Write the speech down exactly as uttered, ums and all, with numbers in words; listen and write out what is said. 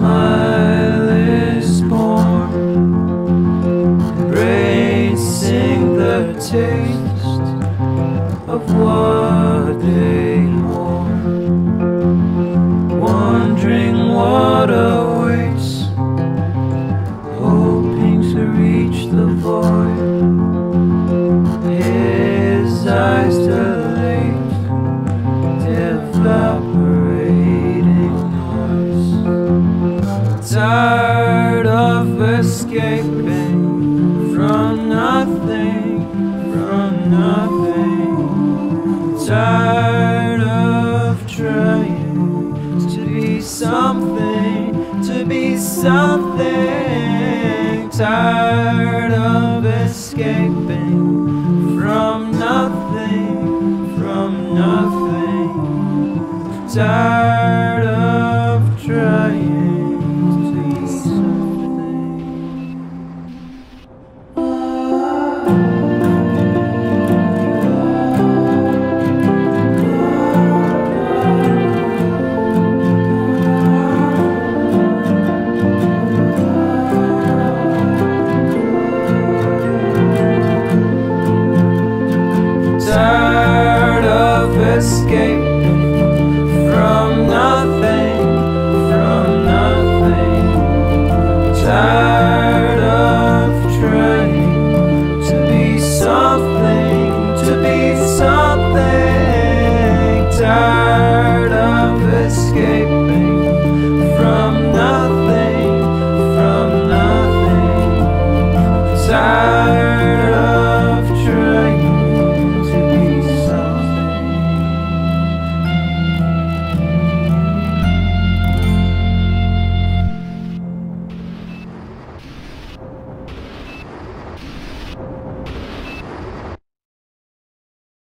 smile is born, raising the taste of what they mourn, wondering what awaits, hoping to reach the void. His eyes dilate, develop. Tired of escaping from nothing, from nothing. Tired of trying to be something, to be something. Tired of escaping from nothing, from nothing. Tired of trying. Tired of escaping from nothing, from nothing. Tired of trying to be something, to be something. Tired of escaping from nothing, from nothing. Tired